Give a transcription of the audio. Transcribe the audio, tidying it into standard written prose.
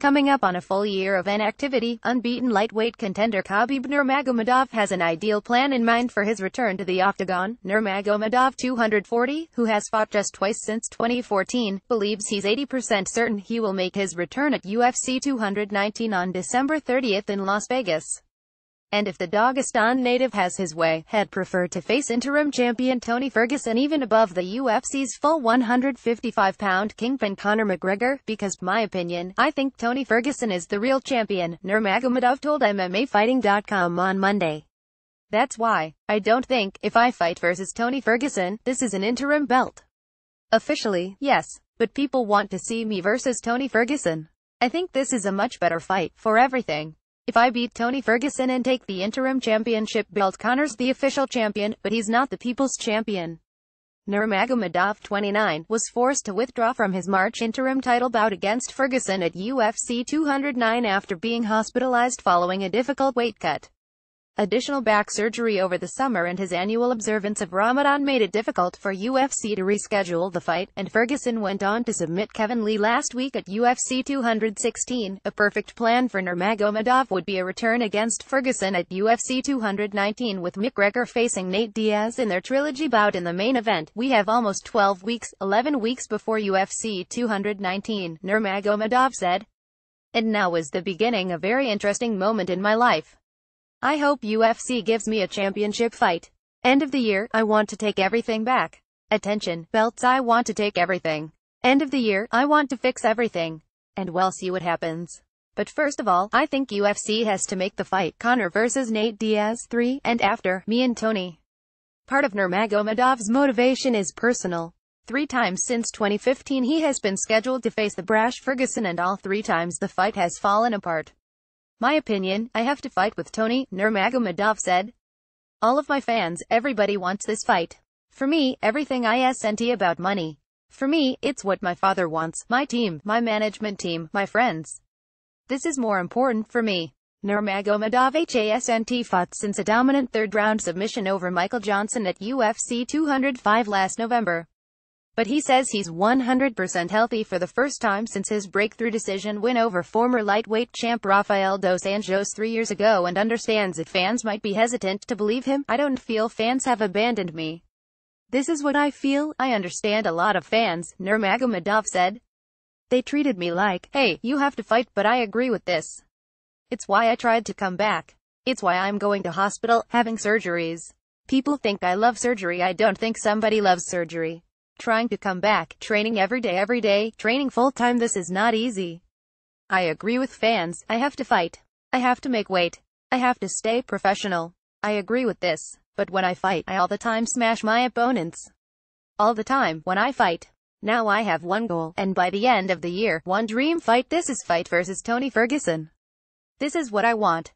Coming up on a full year of inactivity, unbeaten lightweight contender Khabib Nurmagomedov has an ideal plan in mind for his return to the octagon. Nurmagomedov, 240, who has fought just twice since 2014, believes he's 80% certain he will make his return at UFC 219 on December 30th in Las Vegas. And if the Dagestan native has his way, he'd prefer to face interim champion Tony Ferguson even above the UFC's full 155-pound kingpin Conor McGregor, because, my opinion, I think Tony Ferguson is the real champion, Nurmagomedov told MMAFighting.com on Monday. That's why I don't think, if I fight versus Tony Ferguson, this is an interim belt. Officially, yes, but people want to see me versus Tony Ferguson. I think this is a much better fight, for everything. If I beat Tony Ferguson and take the interim championship belt, Conor's the official champion, but he's not the people's champion. Nurmagomedov, 29, was forced to withdraw from his March interim title bout against Ferguson at UFC 209 after being hospitalized following a difficult weight cut. Additional back surgery over the summer and his annual observance of Ramadan made it difficult for UFC to reschedule the fight, and Ferguson went on to submit Kevin Lee last week at UFC 216. A perfect plan for Nurmagomedov would be a return against Ferguson at UFC 219, with McGregor facing Nate Diaz in their trilogy bout in the main event. We have almost 11 weeks before UFC 219, Nurmagomedov said. And now is the beginning, a very interesting moment in my life. I hope UFC gives me a championship fight. End of the year, I want to take everything back. Attention, belts, I want to take everything. End of the year, I want to fix everything. And we'll see what happens. But first of all, I think UFC has to make the fight, Conor versus Nate Diaz 3, and after, me and Tony. Part of Nurmagomedov's motivation is personal. 3 times since 2015 he has been scheduled to face the brash Ferguson, and all 3 times the fight has fallen apart. My opinion, I have to fight with Tony, Nurmagomedov said. All of my fans, everybody wants this fight. For me, everything isn't about money. For me, it's what my father wants, my team, my management team, my friends. This is more important for me. Nurmagomedov hasn't fought since a dominant third-round submission over Michael Johnson at UFC 205 last November. But he says he's 100% healthy for the first time since his breakthrough decision win over former lightweight champ Rafael dos Anjos 3 years ago, and understands that fans might be hesitant to believe him. I don't feel fans have abandoned me. This is what I feel. I understand a lot of fans, Nurmagomedov said. They treated me like, hey, you have to fight, but I agree with this. It's why I tried to come back. It's why I'm going to hospital, having surgeries. People think I love surgery. I don't think somebody loves surgery. Trying to come back, training every day, training full-time, this is not easy. I agree with fans, I have to fight. I have to make weight. I have to stay professional. I agree with this, but when I fight, I all the time smash my opponents. All the time, when I fight. Now I have one goal, and by the end of the year, one dream fight. This is fight versus Tony Ferguson. This is what I want.